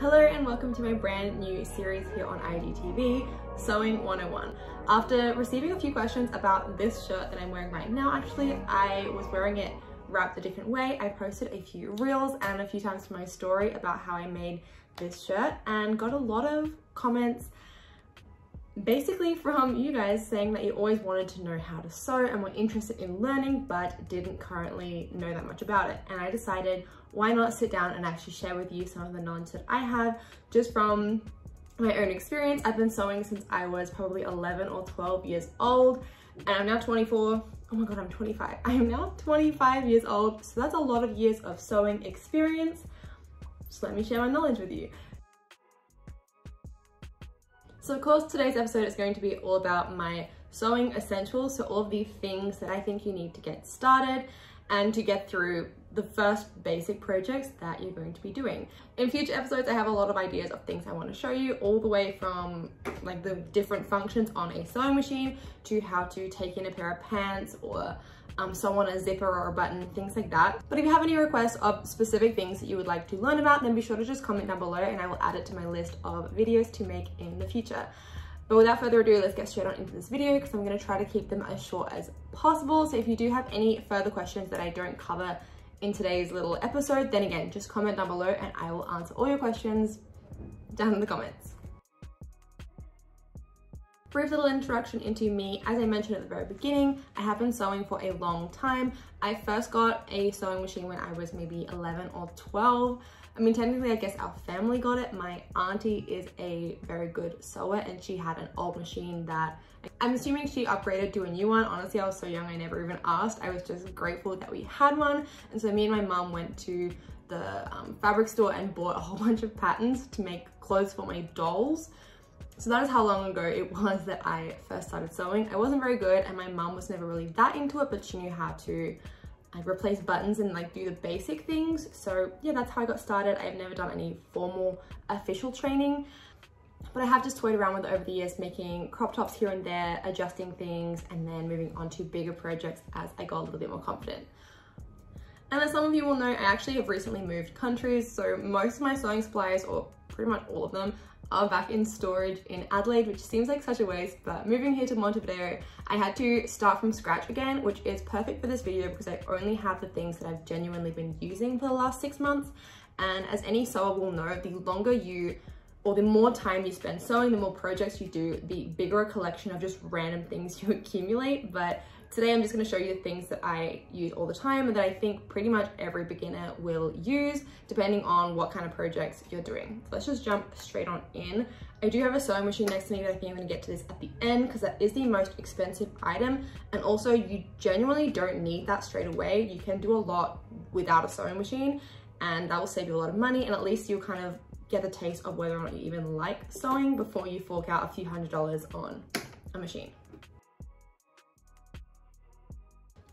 Hello and welcome to my brand new series here on IGTV, Sewing 101. After receiving a few questions about this shirt that I'm wearing right now, actually, I was wearing it wrapped a different way. I posted a few reels and a few times to my story about how I made this shirt and got a lot of comments basically from you guys saying that you always wanted to know how to sew and were interested in learning but didn't currently know that much about it. And I decided, why not sit down and actually share with you some of the knowledge that I have just from my own experience. I've been sewing since I was probably 11 or 12 years old, and I'm now 24. Oh my god, I'm 25. I am now 25 years old, so that's a lot of years of sewing experience. Just let me share my knowledge with you. So of course, today's episode is going to be all about my sewing essentials, so all of the things that I think you need to get started and to get through the first basic projects that you're going to be doing. In future episodes, I have a lot of ideas of things I want to show you, all the way from like the different functions on a sewing machine to how to take in a pair of pants or sew on a zipper or a button, things like that. But if you have any requests of specific things that you would like to learn about, then be sure to just comment down below and I will add it to my list of videos to make in the future. But without further ado, let's get straight on into this video because I'm going to try to keep them as short as possible. So if you do have any further questions that I don't cover in today's little episode, then again, just comment down below and I will answer all your questions down in the comments. Brief little introduction into me. As I mentioned at the very beginning, I have been sewing for a long time. I first got a sewing machine when I was maybe 11 or 12. I mean, technically, I guess our family got it. My auntie is a very good sewer and she had an old machine that I'm assuming she upgraded to a new one. Honestly, I was so young, I never even asked. I was just grateful that we had one. And so me and my mom went to the fabric store and bought a whole bunch of patterns to make clothes for my dolls. So that is how long ago it was that I first started sewing. I wasn't very good and my mom was never really that into it, but she knew how to replace buttons and like do the basic things. So yeah, that's how I got started. I've never done any formal official training, but I have just toyed around with it over the years, making crop tops here and there, adjusting things, and then moving on to bigger projects as I got a little bit more confident. And as some of you will know, I actually have recently moved countries, so most of my sewing supplies, or pretty much all of them, are back in storage in Adelaide, which seems like such a waste, but moving here to Montevideo, I had to start from scratch again, which is perfect for this video because I only have the things that I've genuinely been using for the last 6 months. And as any sewer will know, the longer you, or the more time you spend sewing, the more projects you do, the bigger a collection of just random things you accumulate. But today I'm just going to show you the things that I use all the time and that I think pretty much every beginner will use depending on what kind of projects you're doing. So let's just jump straight on in. I do have a sewing machine next to me, but I think I'm going to get to this at the end because that is the most expensive item, and also you genuinely don't need that straight away. You can do a lot without a sewing machine and that will save you a lot of money, and at least you'll kind of get the taste of whether or not you even like sewing before you fork out a few $100s on a machine.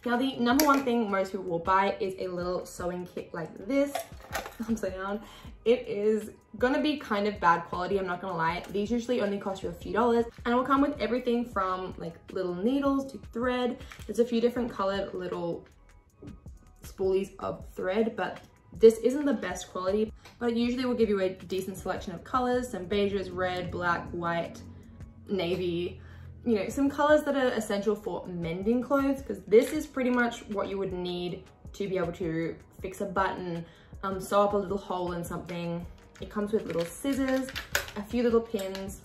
Now, the number one thing most people will buy is a little sewing kit like this. Upside down. It is gonna be kind of bad quality, I'm not gonna lie. These usually only cost you a few dollars and it will come with everything from like little needles to thread. There's a few different colored little spoolies of thread, but this isn't the best quality, but it usually will give you a decent selection of colors, some beiges, red, black, white, navy, you know, some colors that are essential for mending clothes, because this is pretty much what you would need to be able to fix a button, sew up a little hole in something. It comes with little scissors, a few little pins.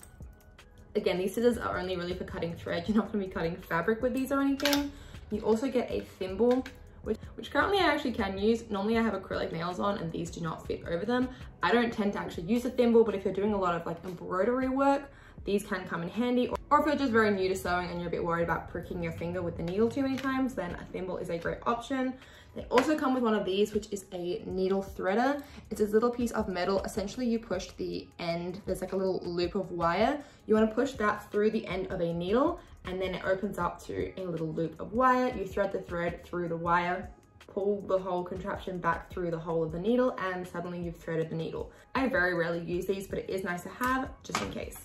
Again, these scissors are only really for cutting thread. You're not going to be cutting fabric with these or anything. You also get a thimble, which currently I actually can use. Normally I have acrylic nails on and these do not fit over them. I don't tend to actually use a thimble, but if you're doing a lot of like embroidery work, these can come in handy, or if you're just very new to sewing and you're a bit worried about pricking your finger with the needle too many times, then a thimble is a great option. They also come with one of these, which is a needle threader. It's this little piece of metal. Essentially, you push the end, there's like a little loop of wire. You want to push that through the end of a needle, and then it opens up to a little loop of wire. You thread the thread through the wire, pull the whole contraption back through the hole of the needle, and suddenly you've threaded the needle. I very rarely use these, but it is nice to have just in case.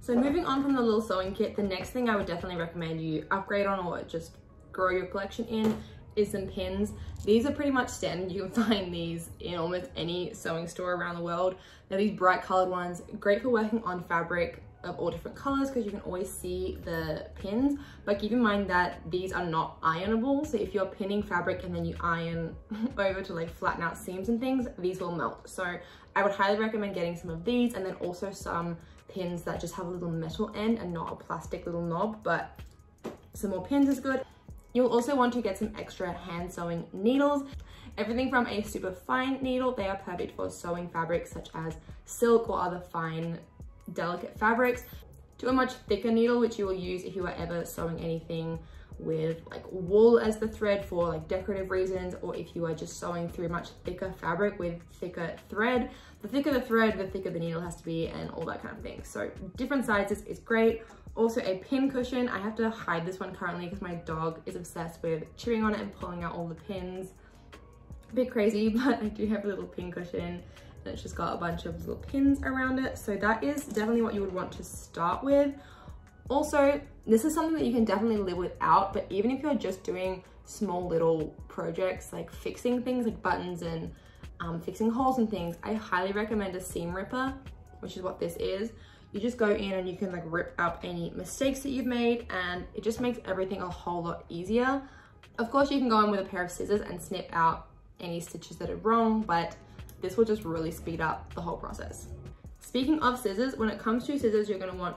So moving on from the little sewing kit, the next thing I would definitely recommend you upgrade on or just grow your collection in is some pins. These are pretty much standard. You can find these in almost any sewing store around the world. They're these bright colored ones, great for working on fabric of all different colors because you can always see the pins. But keep in mind that these are not ironable, so if you're pinning fabric and then you iron over to like flatten out seams and things, these will melt. So I would highly recommend getting some of these, and then also some pins that just have a little metal end and not a plastic little knob, but some more pins is good. You'll also want to get some extra hand sewing needles. Everything from a super fine needle, they are perfect for sewing fabrics such as silk or other fine delicate fabrics, to a much thicker needle, which you will use if you are ever sewing anything with like wool as the thread for like decorative reasons, or if you are just sewing through much thicker fabric with thicker thread. The thicker the thread, the thicker the needle has to be, and all that kind of thing. So different sizes is great. Also a pin cushion. I have to hide this one currently because my dog is obsessed with chewing on it and pulling out all the pins. A bit crazy, but I do have a little pin cushion. It's just got a bunch of little pins around it, so that is definitely what you would want to start with. Also, this is something that you can definitely live without, but even if you're just doing small little projects like fixing things like buttons and fixing holes and things, I highly recommend a seam ripper, which is what this is. You just go in and you can like rip up any mistakes that you've made, and it just makes everything a whole lot easier. Of course, you can go in with a pair of scissors and snip out any stitches that are wrong, but this will just really speed up the whole process. Speaking of scissors, when it comes to scissors, you're gonna want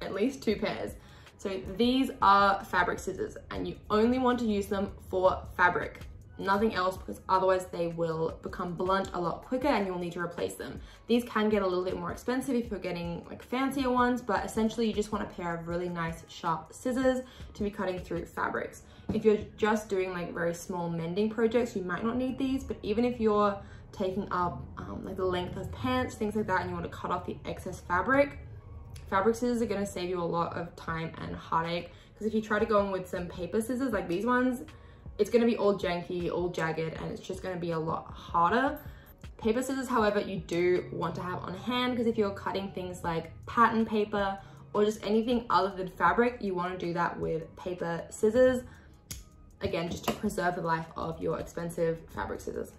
at least two pairs. So these are fabric scissors, and you only want to use them for fabric, nothing else, because otherwise they will become blunt a lot quicker and you'll need to replace them. These can get a little bit more expensive if you're getting like fancier ones, but essentially you just want a pair of really nice sharp scissors to be cutting through fabrics. If you're just doing like very small mending projects, you might not need these, but even if you're taking up like the length of pants, things like that, and you want to cut off the excess fabric, fabric scissors are going to save you a lot of time and heartache, because if you try to go in with some paper scissors like these ones, it's going to be all janky, all jagged, and it's just going to be a lot harder. Paper scissors, however, you do want to have on hand, because if you're cutting things like pattern paper or just anything other than fabric, you want to do that with paper scissors, again, just to preserve the life of your expensive fabric scissors.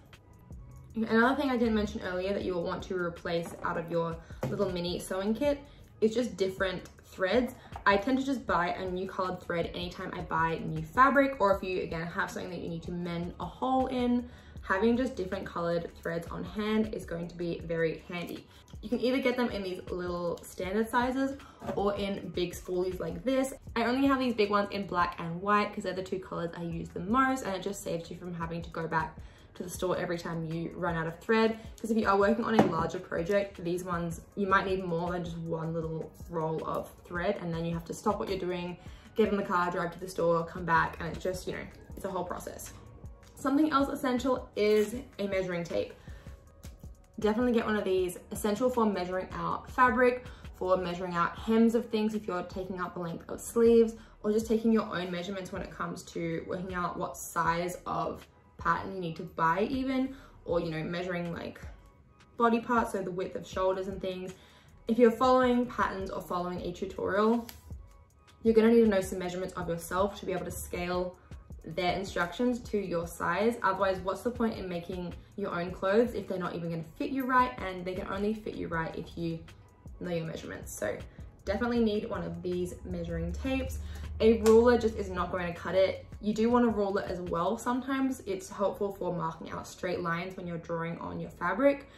Another thing I didn't mention earlier that you will want to replace out of your little mini sewing kit is just different threads. I tend to just buy a new colored thread anytime I buy new fabric, or if you, again, have something that you need to mend a hole in, having just different colored threads on hand is going to be very handy. You can either get them in these little standard sizes or in big spoolies like this. I only have these big ones in black and white because they're the two colors I use the most, and it just saves you from having to go back to the store every time you run out of thread, because if you are working on a larger project, these ones you might need more than just one little roll of thread, and then you have to stop what you're doing, get in the car, drive to the store, come back, and it's just, you know, it's a whole process. Something else essential is a measuring tape. Definitely get one of these. Essential for measuring out fabric, for measuring out hems of things if you're taking up the length of sleeves, or just taking your own measurements when it comes to working out what size of pattern you need to buy even, or, you know, measuring like body parts, so the width of shoulders and things. If you're following patterns or following a tutorial, you're gonna need to know some measurements of yourself to be able to scale their instructions to your size. Otherwise, what's the point in making your own clothes if they're not even gonna fit you right, and they can only fit you right if you know your measurements. So definitely need one of these measuring tapes. A ruler just is not going to cut it. You do want a ruler as well. Sometimes it's helpful for marking out straight lines when you're drawing on your fabric,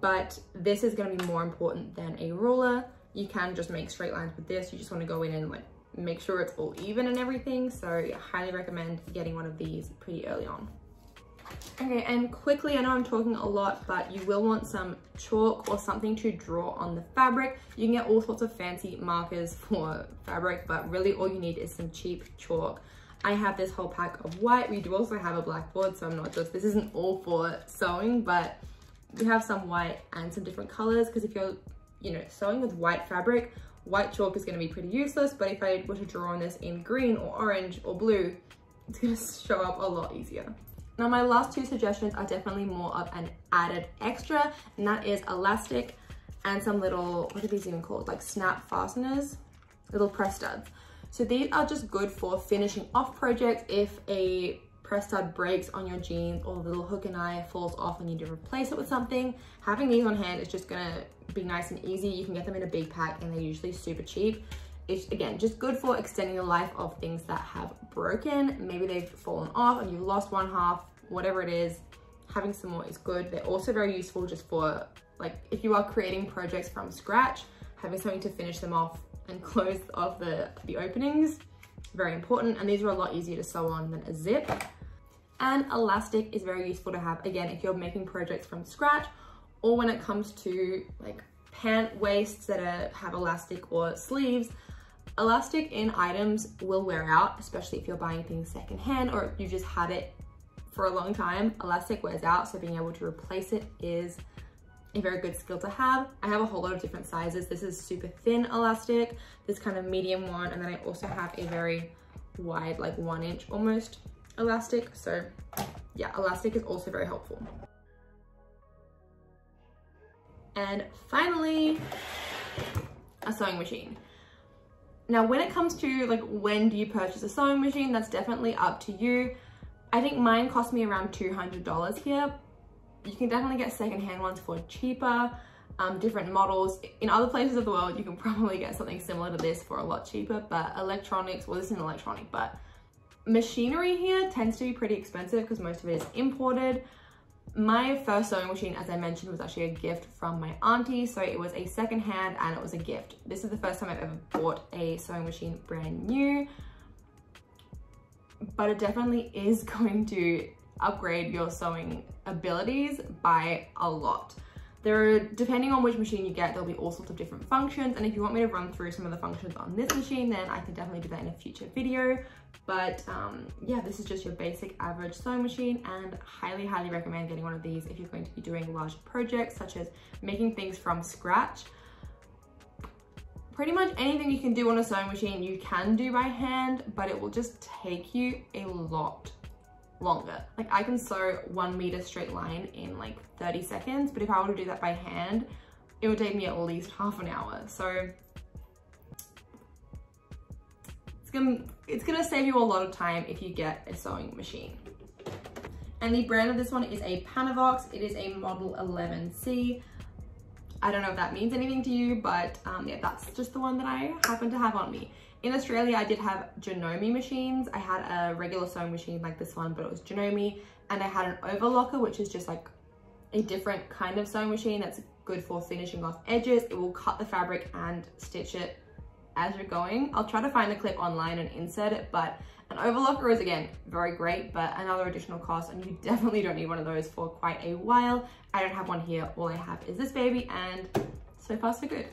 but this is going to be more important than a ruler. You can just make straight lines with this. You just want to go in and like make sure it's all even and everything. So yeah, highly recommend getting one of these pretty early on. Okay, and quickly, I know I'm talking a lot, but you will want some chalk or something to draw on the fabric. You can get all sorts of fancy markers for fabric, but really all you need is some cheap chalk. I have this whole pack of white. We do also have a blackboard, so I'm not just, this isn't all for sewing, but we have some white and some different colors, because if you're, you know, sewing with white fabric, white chalk is going to be pretty useless, but if I were to draw on this in green or orange or blue, it's going to show up a lot easier. Now, my last two suggestions are definitely more of an added extra, and that is elastic and some little, what are these even called? Like snap fasteners, little press studs. So these are just good for finishing off projects if a press stud breaks on your jeans or the little hook and eye falls off and you need to replace it with something. Having these on hand is just gonna be nice and easy. You can get them in a big pack and they're usually super cheap. It's again just good for extending the life of things that have broken. Maybe they've fallen off and you've lost one half, whatever it is, having some more is good. They're also very useful just for like if you are creating projects from scratch, having something to finish them off and close off the openings, very important. And these are a lot easier to sew on than a zip. And elastic is very useful to have, again, if you're making projects from scratch or when it comes to like pant waists that have elastic or sleeves. Elastic in items will wear out, especially if you're buying things secondhand or if you just had it for a long time. Elastic wears out, so being able to replace it is a very good skill to have. I have a whole lot of different sizes. This is super thin elastic, this kind of medium one, and then I also have a very wide, like 1 inch almost elastic. So yeah, elastic is also very helpful. And finally, a sewing machine. Now, when it comes to like, when do you purchase a sewing machine? That's definitely up to you. I think mine cost me around $200 here. You can definitely get secondhand ones for cheaper, different models. In other places of the world, you can probably get something similar to this for a lot cheaper, but electronics, well, this isn't electronic, but machinery here tends to be pretty expensive because most of it is imported. My first sewing machine, as I mentioned, was actually a gift from my auntie. So it was a secondhand and it was a gift. This is the first time I've ever bought a sewing machine brand new, but it definitely is going to upgrade your sewing abilities by a lot. There are, depending on which machine you get, there'll be all sorts of different functions. And if you want me to run through some of the functions on this machine, then I can definitely do that in a future video. But yeah, this is just your basic average sewing machine, and highly, highly recommend getting one of these if you're going to be doing large projects, such as making things from scratch. Pretty much anything you can do on a sewing machine, you can do by hand, but it will just take you a lot longer. Like I can sew 1 meter straight line in like 30 seconds, but if I were to do that by hand, it would take me at least half an hour. So it's gonna save you a lot of time if you get a sewing machine. And the brand of this one is a Panavox. It is a model 11C. I don't know if that means anything to you, but yeah, that's just the one that I happen to have on me. In Australia, I did have Janome machines. I had a regular sewing machine like this one, but it was Janome. And I had an overlocker, which is just like a different kind of sewing machine that's good for finishing off edges. It will cut the fabric and stitch it as you're going. I'll try to find a clip online and insert it, but an overlocker is again, very great, but another additional cost, and you definitely don't need one of those for quite a while. I don't have one here. All I have is this baby, and so far so good.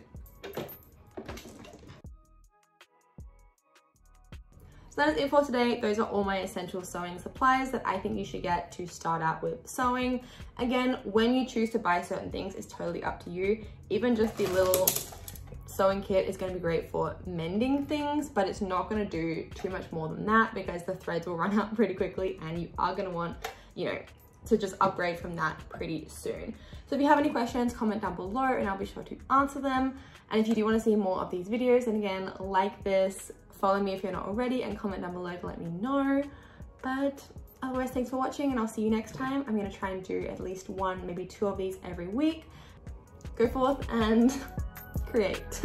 So that is it for today. Those are all my essential sewing supplies that I think you should get to start out with sewing. Again, when you choose to buy certain things, it's totally up to you. Even just the little sewing kit is going to be great for mending things, but it's not going to do too much more than that because the threads will run out pretty quickly, and you are going to want, you know, to just upgrade from that pretty soon. So if you have any questions, comment down below and I'll be sure to answer them. And if you do want to see more of these videos, then again, like this, follow me if you're not already, and comment down below to let me know. But otherwise, thanks for watching, and I'll see you next time. I'm going to try and do at least one, maybe two of these every week. Go forth and create.